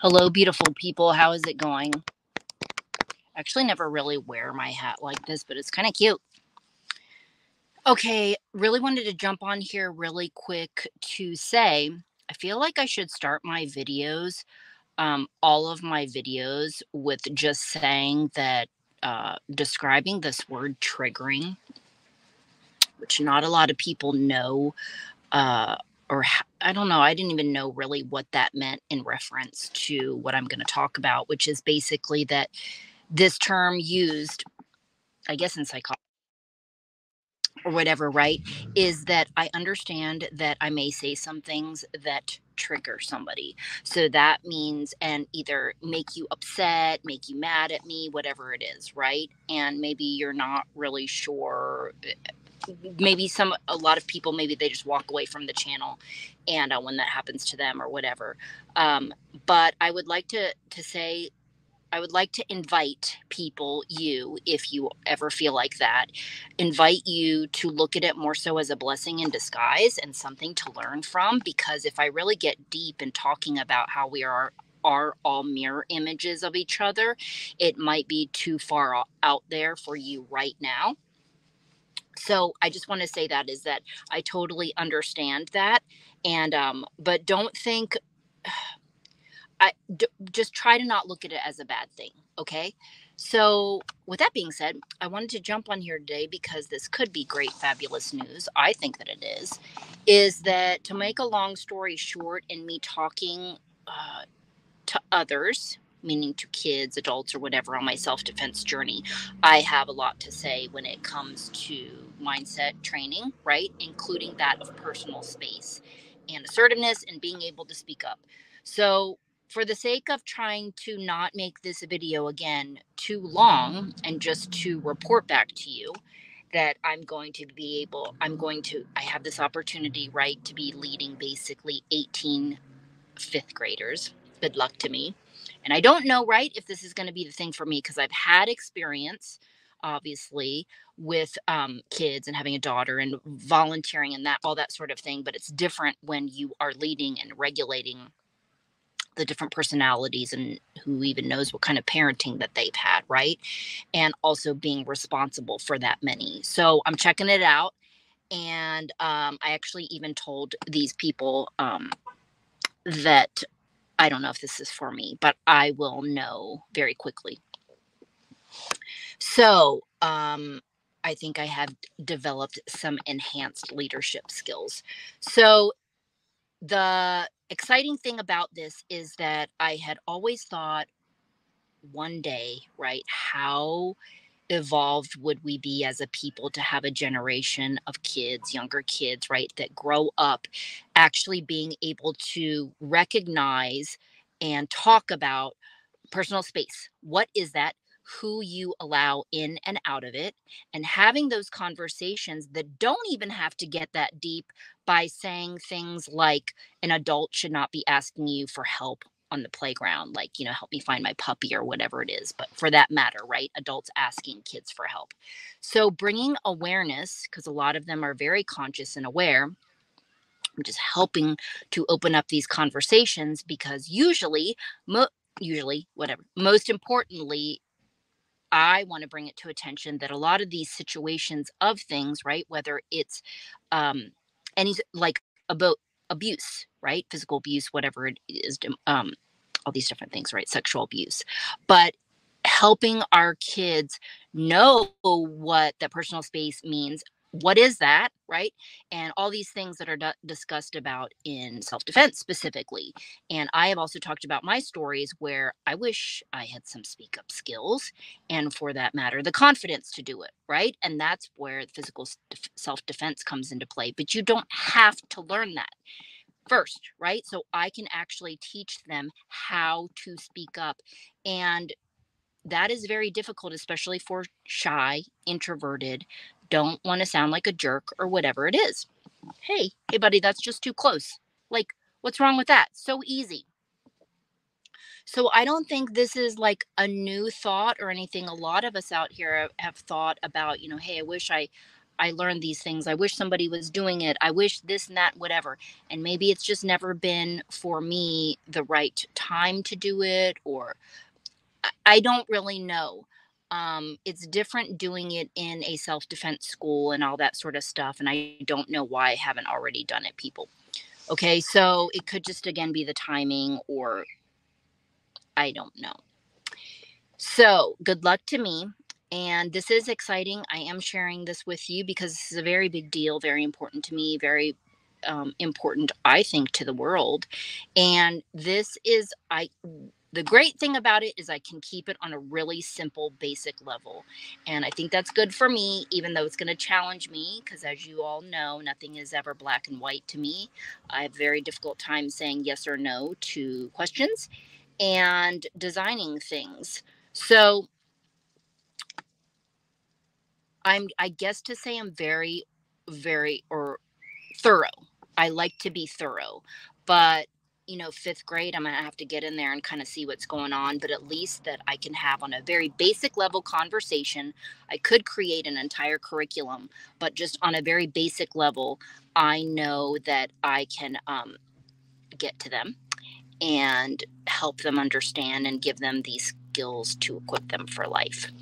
Hello, beautiful people. How is it going? I actually never really wear my hat like this, but it's kind of cute. Okay, really wanted to jump on here really quick to say, I feel like I should start my videos, all of my videos, with just saying that, describing this word triggering, which not a lot of people know, or I don't know, I didn't even know really what that meant in reference to what I'm going to talk about, which is basically that this term used, I guess, in psychology or whatever, right, is that I understand that I may say some things that trigger somebody. So that means, and either make you upset, make you mad at me, whatever it is, right? And maybe you're not really sure. Maybe a lot of people, maybe they just walk away from the channel, and when that happens to them or whatever. But I would like to say, I would like to invite people, you, if you ever feel like that, invite you to look at it more so as a blessing in disguise and something to learn from. Because if I really get deep in talking about how we are all mirror images of each other, it might be too far out there for you right now. So I just want to say that is that I totally understand that. And, but don't think, just try to not look at it as a bad thing. Okay. So with that being said, I wanted to jump on here today because this could be great, fabulous news. I think that it is that, to make a long story short, in me talking, to others, meaning to kids, adults, or whatever, on my self-defense journey, I have a lot to say when it comes to mindset training, right? Including that of personal space and assertiveness and being able to speak up. So for the sake of trying to not make this video again too long, and just to report back to you that I have this opportunity, right, to be leading basically 18 fifth graders. Good luck to me. And I don't know, right, if this is going to be the thing for me, because I've had experience, obviously, with kids and having a daughter and volunteering and that, all that sort of thing. But it's different when you are leading and regulating the different personalities and who even knows what kind of parenting that they've had, right? And also being responsible for that many. So I'm checking it out. And I actually even told these people that I don't know if this is for me, but I will know very quickly. So I think I have developed some enhanced leadership skills. So the exciting thing about this is that I had always thought one day, right, how evolved would we be as a people to have a generation of kids, younger kids, right, that grow up actually being able to recognize and talk about personal space. What is that? Who you allow in and out of it, and having those conversations that don't even have to get that deep by saying things like an adult should not be asking you for help on the playground, like, you know, help me find my puppy or whatever it is. But for that matter, right, adults asking kids for help. So bringing awareness, because a lot of them are very conscious and aware, I'm just helping to open up these conversations, because most importantly, I want to bring it to attention that a lot of these situations of things, right, whether it's any, like, about abuse, right, physical abuse, whatever it is, all these different things, right, sexual abuse, but helping our kids know what the personal space means, what is that, right, and all these things that are discussed about in self-defense specifically. And I have also talked about my stories where I wish I had some speak-up skills, and for that matter, the confidence to do it, right, and that's where physical self-defense comes into play. But you don't have to learn that first, right? So I can actually teach them how to speak up, and that is very difficult, especially for shy, introverted, don't want to sound like a jerk or whatever it is. Hey, buddy, that's just too close. Like, what's wrong with that? So easy. So I don't think this is like a new thought or anything. A lot of us out here have thought about, you know, hey, I wish I I learned these things. I wish somebody was doing it. I wish this and that, whatever. And maybe it's just never been for me the right time to do it, or I don't really know. It's different doing it in a self-defense school and all that sort of stuff. And I don't know why I haven't already done it, people. Okay, so it could just, again, be the timing, or I don't know. So good luck to me. And this is exciting. I am sharing this with you because this is a very big deal, very important to me, very important, I think, to the world. And this is, the great thing about it is I can keep it on a really simple, basic level. And I think that's good for me, even though it's going to challenge me, because as you all know, nothing is ever black and white to me. I have a very difficult time saying yes or no to questions and designing things. So I guess to say I'm very, very, or thorough. I like to be thorough, but you know, fifth grade, I'm going to have to get in there and kind of see what's going on, but at least that I can have on a very basic level conversation. I could create an entire curriculum, but just on a very basic level, I know that I can get to them and help them understand and give them these skills to equip them for life.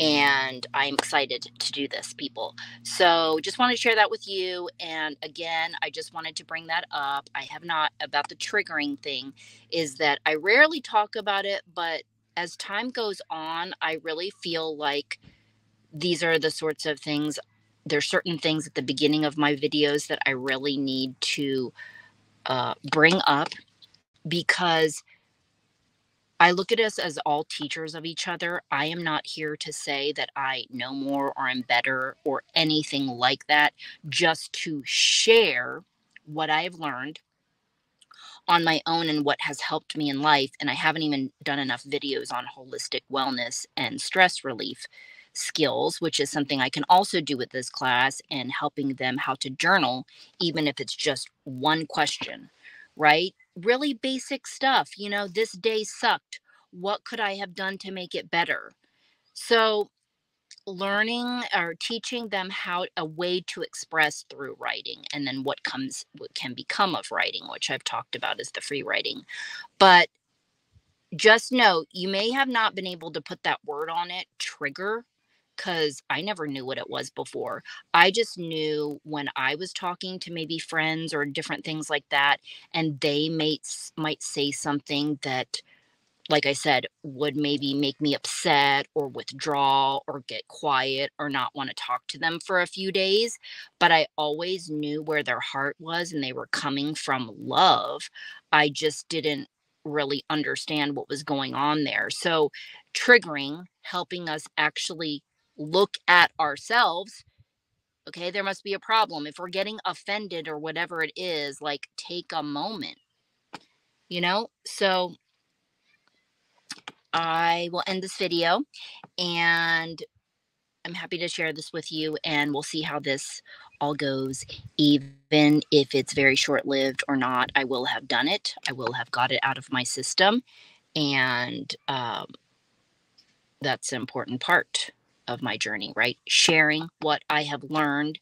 And I'm excited to do this, people. So just wanted to share that with you. And again, I just wanted to bring that up. I have not, about the triggering thing, is that I rarely talk about it, but as time goes on, I really feel like these are the sorts of things. There's certain things at the beginning of my videos that I really need to bring up, because I look at us as all teachers of each other. I am not here to say that I know more or I'm better or anything like that, just to share what I've learned on my own and what has helped me in life. And I haven't even done enough videos on holistic wellness and stress relief skills, which is something I can also do with this class, and helping them how to journal, even if it's just one question, right? Really basic stuff. You know, this day sucked. What could I have done to make it better? So learning or teaching them how a way to express through writing, and then what can become of writing, which I've talked about as the free writing. But just know, you may have not been able to put that word on it, trigger, because I never knew what it was before. I just knew when I was talking to maybe friends or different things like that, and they might say something that, like I said, would maybe make me upset or withdraw or get quiet or not want to talk to them for a few days. But I always knew where their heart was, and they were coming from love. I just didn't really understand what was going on there. So triggering, helping us actually look at ourselves. Okay, there must be a problem. If we're getting offended or whatever it is, like, take a moment, you know? So I will end this video, and I'm happy to share this with you, and we'll see how this all goes. Even if it's very short-lived or not, I will have done it. I will have got it out of my system, and that's an important part of my journey, right? Sharing what I have learned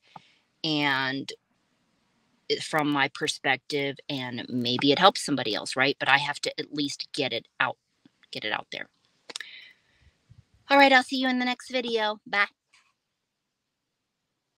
and from my perspective, and maybe it helps somebody else, right? But I have to at least get it out there. All right, I'll see you in the next video. Bye.